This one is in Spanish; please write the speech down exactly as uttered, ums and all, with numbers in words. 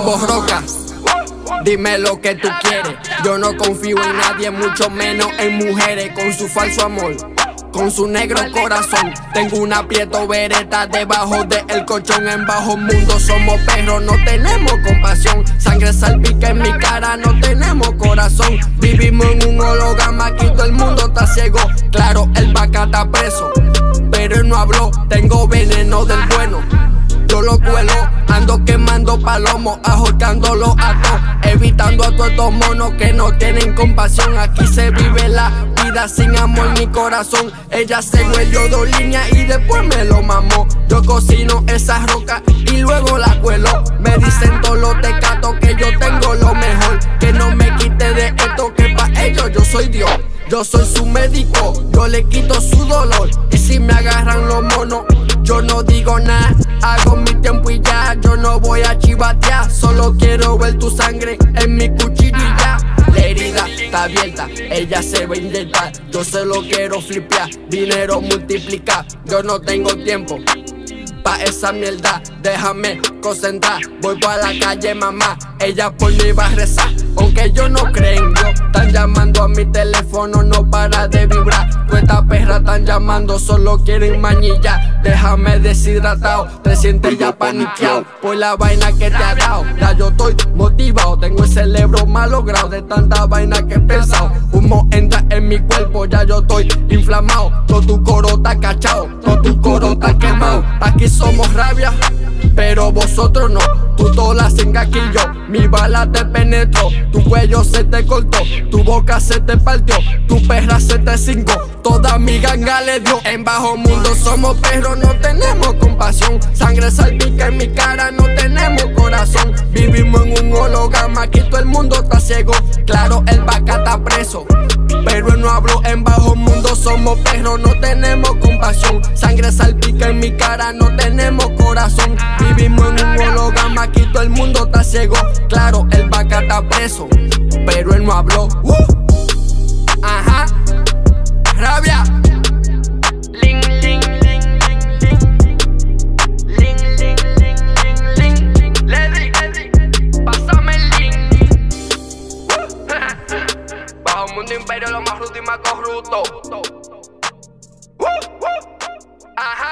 polvo roca. Dime lo que tú quieres. Yo no confío en nadie, mucho menos en mujeres. Con su falso amor, con su negro corazón. Tengo una prieto beretta debajo del colchón. En bajo mundo somos perros, no tenemos compasión. Sangre salpica en mi cara, no tenemos corazón. Vivimos en un holograma, aquí todo el mundo está ciego. Claro, el vaca está preso, pero él no habló. Tengo veneno del bueno, yo lo cuelo. Ando quemando palomos, ahorcando los atos, evitando a todos estos monos que no tienen compasión. Aquí se vive la vida sin amor ni corazón. Ella se huelió dos líneas y después me lo mamó. Yo cocino esas rocas y luego la cuelo. Me dicen todos los tecatos que yo tengo lo mejor, que no me quite de esto, que para ellos yo soy Dios. Yo soy su médico, yo le quito su dolor. Y si me agarran los monos, yo no digo nada. Hago mi tiempo y ya, yo no voy a chivatear. Solo quiero ver tu sangre en mi cuchillo y ya. La herida está abierta, ella se va a inyectar. Yo solo quiero flipear, dinero multiplicar. Yo no tengo tiempo pa' esa mierda, déjame concentrar. Voy pa' la calle, mamá, ella por mí va a rezar. Aunque yo no creo en Dios, están llamando a mi teléfono, no para de vibrar. Toda esta perra están llamando, solo quieren mañillar. Déjame deshidratado, te sientes ya paniqueado por la vaina que te ha dado. Ya yo estoy motivado, tengo el cerebro malogrado de tanta vaina que he pensado. Humo entra en mi cuerpo, ya yo estoy inflamado. Todo tu coro está cachao, todo tu coro está quemado. Aquí somos rabia, pero vosotros no. Tú toda la cinga aquí yo, mi bala te penetró. Tu cuello se te cortó, tu boca se te partió, tu perra se te cingó, toda mi ganga le dio. En bajo mundo somos perros, no tenemos compasión. Sangre salpica en mi cara, no tenemos corazón. Vivimos en un holograma, aquí todo el mundo está ciego. Claro, el vaca está preso, pero no hablo. En bajo mundo somos perros, no tenemos compasión. Sangre salpica en mi cara, no tenemos corazón. Vivimos en un holograma, aquí todo el mundo está ciego. Claro, el vaca está preso, pero él no habló. uh. Ajá, rabia. Pásame el link. Bajo el mundo imperio, lo más rudo y más corrupto. uh. Ajá.